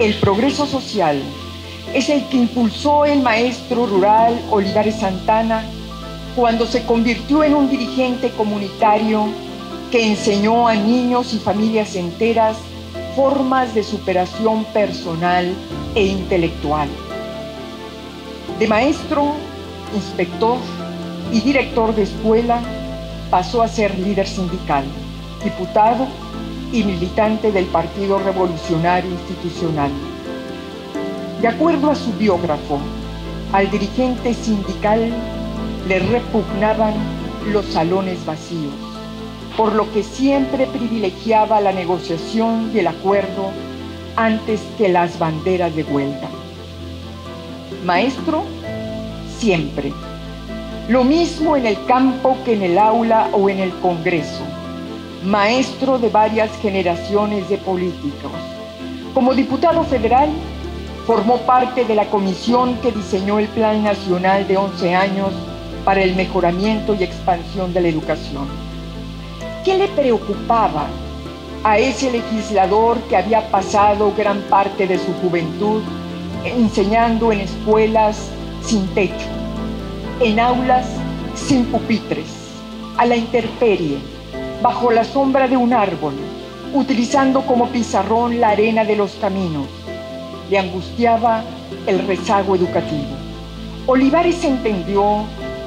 el progreso social es el que impulsó el maestro rural Olivares Santana cuando se convirtió en un dirigente comunitario que enseñó a niños y familias enteras formas de superación personal e intelectual. De maestro, inspector y director de escuela, pasó a ser líder sindical, diputado y militante del Partido Revolucionario Institucional. De acuerdo a su biógrafo, al dirigente sindical le repugnaban los salones vacíos, por lo que siempre privilegiaba la negociación y el acuerdo antes que las banderas de huelga. Maestro, siempre. Lo mismo en el campo que en el aula o en el Congreso. Maestro de varias generaciones de políticos. Como diputado federal, formó parte de la comisión que diseñó el Plan Nacional de 11 años para el mejoramiento y expansión de la educación. ¿Qué le preocupaba a ese legislador que había pasado gran parte de su juventud enseñando en escuelas sin techo, en aulas sin pupitres, a la intemperie, bajo la sombra de un árbol, utilizando como pizarrón la arena de los caminos? Le angustiaba el rezago educativo. Olivares entendió,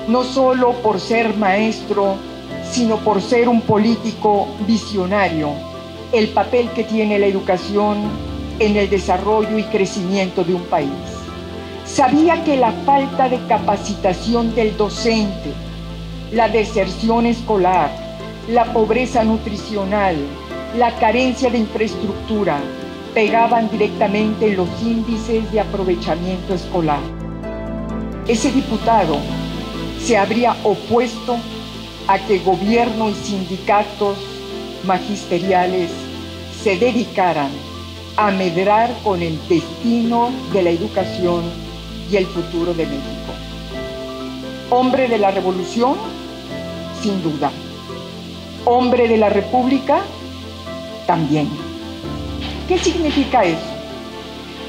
no solo por ser maestro, sino por ser un político visionario, el papel que tiene la educación en el desarrollo y crecimiento de un país. Sabía que la falta de capacitación del docente, la deserción escolar, la pobreza nutricional, la carencia de infraestructura, pegaban directamente en los índices de aprovechamiento escolar. Ese diputado se habría opuesto a que gobierno y sindicatos magisteriales se dedicaran a medrar con el destino de la educación y el futuro de México. Hombre de la revolución, sin duda. Hombre de la república, también. ¿Qué significa eso?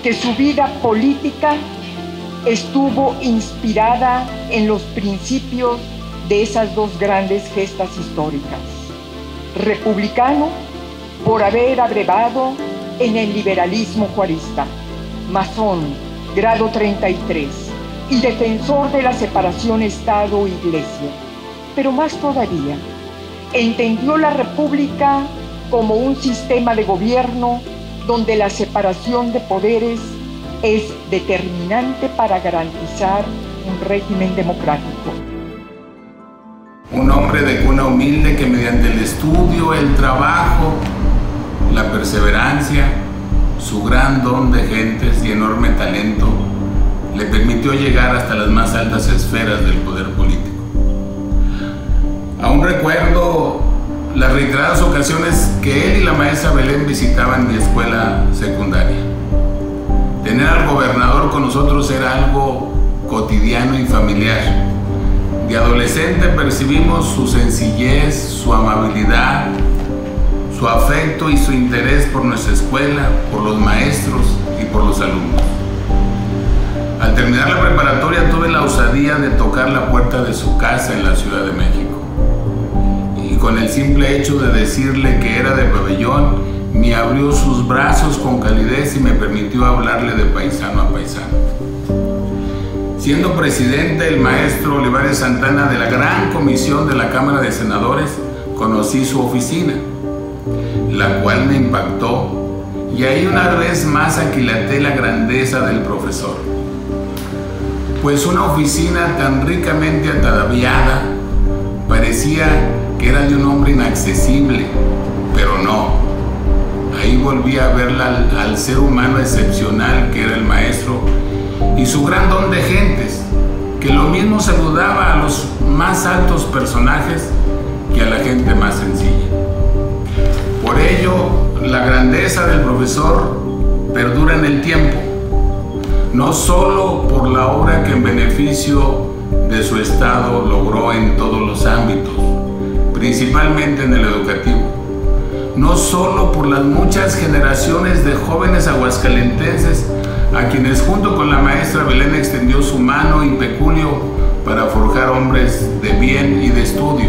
Que su vida política estuvo inspirada en los principios de esas dos grandes gestas históricas. Republicano por haber abrevado en el liberalismo juarista, masón, grado 33, y defensor de la separación Estado-Iglesia. Pero más todavía, entendió la república como un sistema de gobierno donde la separación de poderes es determinante para garantizar un régimen democrático. Un hombre de cuna humilde que mediante el estudio, el trabajo, la perseverancia, su gran don de gentes y enorme talento le permitió llegar hasta las más altas esferas del poder político. Aún recuerdo las reiteradas ocasiones que él y la maestra Belén visitaban mi escuela secundaria. Tener al gobernador con nosotros era algo cotidiano y familiar. De adolescente percibimos su sencillez, su amabilidad, su afecto y su interés por nuestra escuela, por los maestros y por los alumnos. Al terminar la preparatoria tuve la osadía de tocar la puerta de su casa en la Ciudad de México. Y con el simple hecho de decirle que era de Pabellón, me abrió sus brazos con calidez y me permitió hablarle de paisano a paisano. Siendo presidente el maestro Olivares Santana de la Gran Comisión de la Cámara de Senadores, conocí su oficina, la cual me impactó, y ahí una vez más aquilaté la grandeza del profesor. Pues una oficina tan ricamente ataviada parecía que era de un hombre inaccesible, pero no. Ahí volví a verla al ser humano excepcional que era el maestro, y su gran don de gentes, que lo mismo saludaba a los más altos personajes que a la gente más sencilla. Por ello, la grandeza del profesor perdura en el tiempo, no solo por la obra que en beneficio de su estado logró en todos los ámbitos, principalmente en el educativo, no solo por las muchas generaciones de jóvenes aguascalentenses a quienes junto con la maestra Belén extendió su mano y peculio para forjar hombres de bien y de estudio,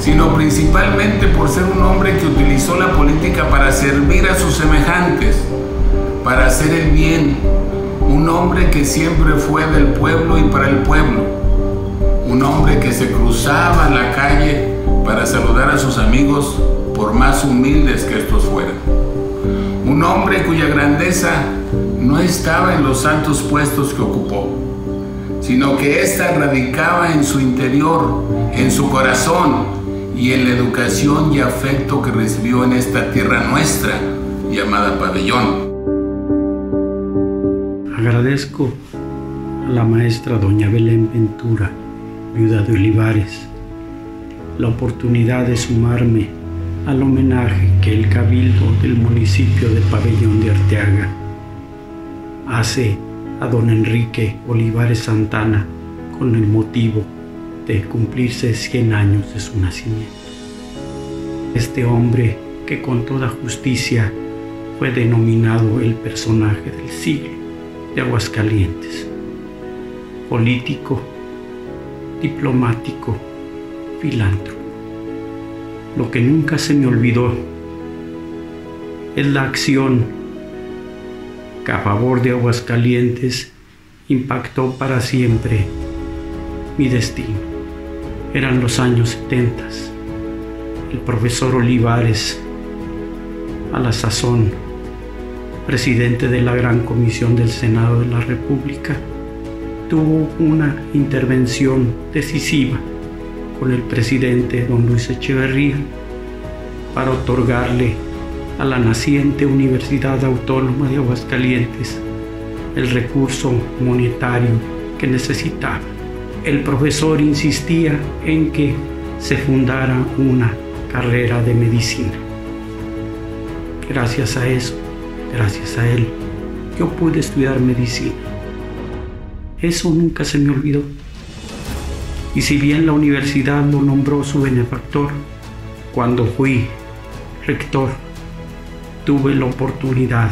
sino principalmente por ser un hombre que utilizó la política para servir a sus semejantes, para hacer el bien, un hombre que siempre fue del pueblo y para el pueblo, un hombre que se cruzaba la calle para saludar a sus amigos por más humildes que estos fueran, un hombre cuya grandeza no estaba en los altos puestos que ocupó, sino que ésta radicaba en su interior, en su corazón y en la educación y afecto que recibió en esta tierra nuestra llamada Pabellón. Agradezco a la maestra doña Belén Ventura, viuda de Olivares, la oportunidad de sumarme al homenaje que el Cabildo del municipio de Pabellón de Arteaga hace a don Enrique Olivares Santana con el motivo de cumplirse 100 años de su nacimiento. Este hombre que con toda justicia fue denominado el personaje del siglo de Aguascalientes, político, diplomático, filántropo. Lo que nunca se me olvidó es la acción que a favor de Aguascalientes impactó para siempre mi destino. Eran los años 70. El profesor Olivares, a la sazón presidente de la Gran Comisión del Senado de la República, tuvo una intervención decisiva con el presidente don Luis Echeverría para otorgarle a la naciente Universidad Autónoma de Aguascalientes el recurso monetario que necesitaba. El profesor insistía en que se fundara una carrera de medicina. Gracias a eso, gracias a él, yo pude estudiar medicina. Eso nunca se me olvidó. Y si bien la universidad lo nombró su benefactor, cuando fui rector, tuve la oportunidad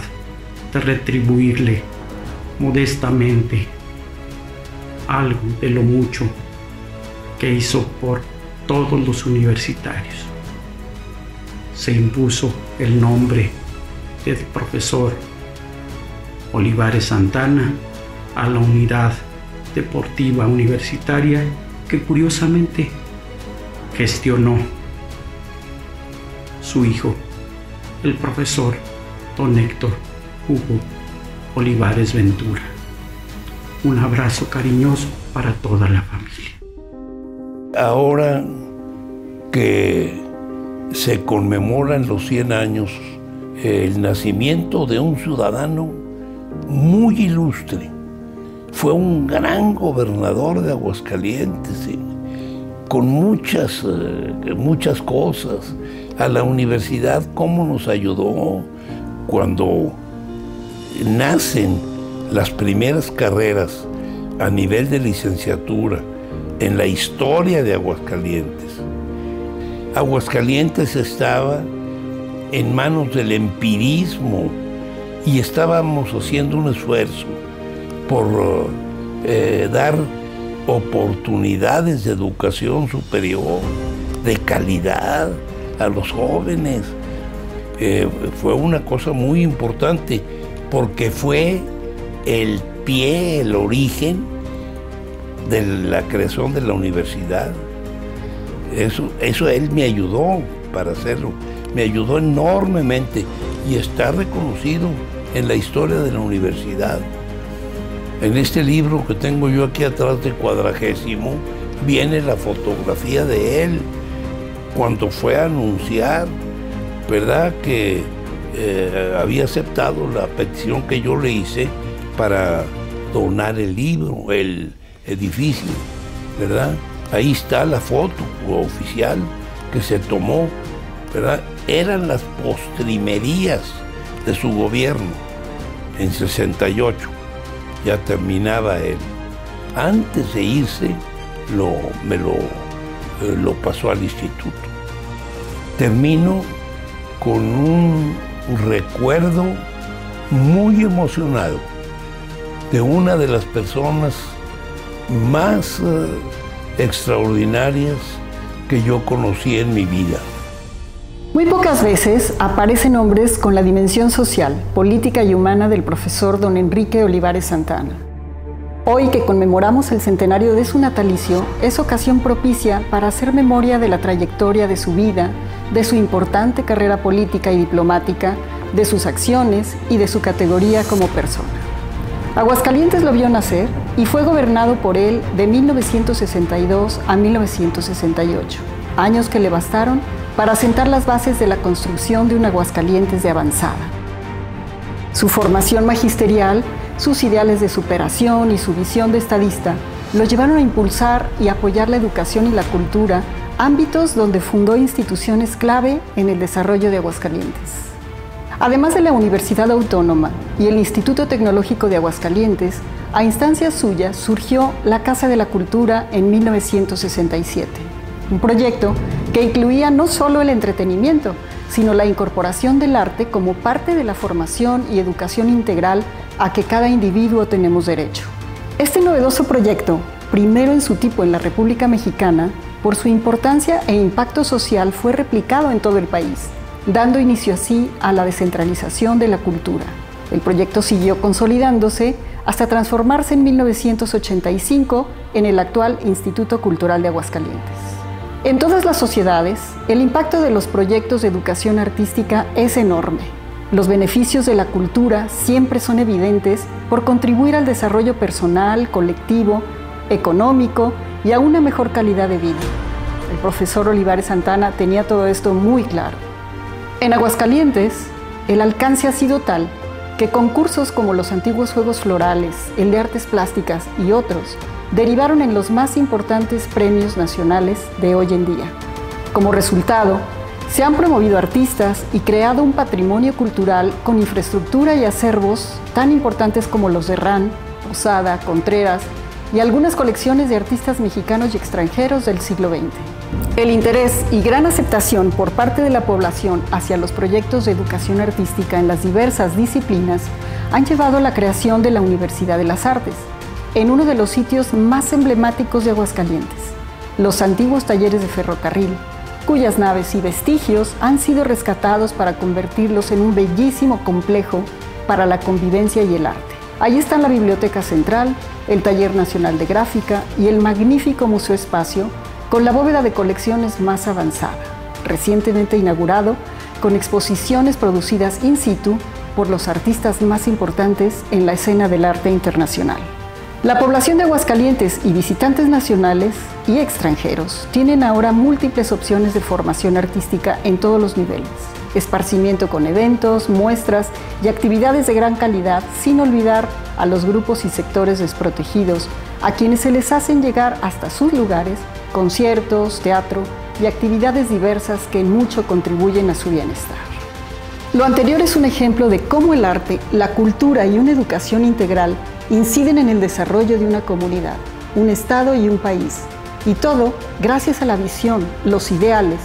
de retribuirle modestamente algo de lo mucho que hizo por todos los universitarios. Se impuso el nombre del profesor Olivares Santana a la unidad deportiva universitaria que curiosamente gestionó su hijo, el profesor don Héctor Hugo Olivares Ventura. Un abrazo cariñoso para toda la familia. Ahora que se conmemoran los 100 años el nacimiento de un ciudadano muy ilustre. Fue un gran gobernador de Aguascalientes, con muchas cosas. A la universidad, cómo nos ayudó cuando nacen las primeras carreras a nivel de licenciatura en la historia de Aguascalientes. Aguascalientes estaba en manos del empirismo y estábamos haciendo un esfuerzo por dar oportunidades de educación superior, de calidad a los jóvenes. Fue una cosa muy importante porque fue el pie, el origen de la creación de la universidad. Eso él me ayudó para hacerlo. Me ayudó enormemente y está reconocido en la historia de la universidad. En este libro que tengo yo aquí atrás de 40º, viene la fotografía de él cuando fue a anunciar, ¿verdad?, que había aceptado la petición que yo le hice para donar el libro, el edificio, ¿verdad? Ahí está la foto oficial que se tomó, ¿verdad? Eran las postrimerías de su gobierno en 68. Ya terminaba él. Antes de irse, me lo pasó al instituto. Termino con un recuerdo muy emocionado de una de las personas más extraordinarias que yo conocí en mi vida. Muy pocas veces aparecen hombres con la dimensión social, política y humana del profesor don Enrique Olivares Santana. Hoy que conmemoramos el centenario de su natalicio, es ocasión propicia para hacer memoria de la trayectoria de su vida, de su importante carrera política y diplomática, de sus acciones y de su categoría como persona. Aguascalientes lo vio nacer y fue gobernado por él de 1962 a 1968, años que le bastaron para sentar las bases de la construcción de un Aguascalientes de avanzada. Su formación magisterial, sus ideales de superación y su visión de estadista lo llevaron a impulsar y apoyar la educación y la cultura, ámbitos donde fundó instituciones clave en el desarrollo de Aguascalientes. Además de la Universidad Autónoma y el Instituto Tecnológico de Aguascalientes, a instancias suyas surgió la Casa de la Cultura en 1967, un proyecto que incluía no solo el entretenimiento, sino la incorporación del arte como parte de la formación y educación integral a que cada individuo tenemos derecho. Este novedoso proyecto, primero en su tipo en la República Mexicana, por su importancia e impacto social fue replicado en todo el país, dando inicio así a la descentralización de la cultura. El proyecto siguió consolidándose hasta transformarse en 1985 en el actual Instituto Cultural de Aguascalientes. En todas las sociedades, el impacto de los proyectos de educación artística es enorme. Los beneficios de la cultura siempre son evidentes por contribuir al desarrollo personal, colectivo, económico y a una mejor calidad de vida. El profesor Olivares Santana tenía todo esto muy claro. En Aguascalientes, el alcance ha sido tal que concursos como los antiguos Juegos Florales, el de Artes Plásticas y otros, derivaron en los más importantes premios nacionales de hoy en día. Como resultado, se han promovido artistas y creado un patrimonio cultural con infraestructura y acervos tan importantes como los de Herrán, Posada, Contreras y algunas colecciones de artistas mexicanos y extranjeros del siglo XX. El interés y gran aceptación por parte de la población hacia los proyectos de educación artística en las diversas disciplinas han llevado a la creación de la Universidad de las Artes, en uno de los sitios más emblemáticos de Aguascalientes, los antiguos talleres de ferrocarril, cuyas naves y vestigios han sido rescatados para convertirlos en un bellísimo complejo para la convivencia y el arte. Allí están la Biblioteca Central, el Taller Nacional de Gráfica y el magnífico Museo Espacio, con la bóveda de colecciones más avanzada, recientemente inaugurado con exposiciones producidas in situ por los artistas más importantes en la escena del arte internacional. La población de Aguascalientes y visitantes nacionales y extranjeros tienen ahora múltiples opciones de formación artística en todos los niveles, esparcimiento con eventos, muestras y actividades de gran calidad, sin olvidar a los grupos y sectores desprotegidos, a quienes se les hacen llegar hasta sus lugares conciertos, teatro y actividades diversas que en mucho contribuyen a su bienestar. Lo anterior es un ejemplo de cómo el arte, la cultura y una educación integral inciden en el desarrollo de una comunidad, un estado y un país, y todo gracias a la visión, los ideales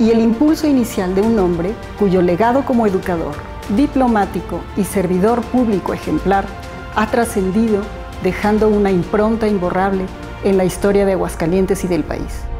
y el impulso inicial de un hombre cuyo legado como educador, diplomático y servidor público ejemplar ha trascendido dejando una impronta imborrable en la historia de Aguascalientes y del país.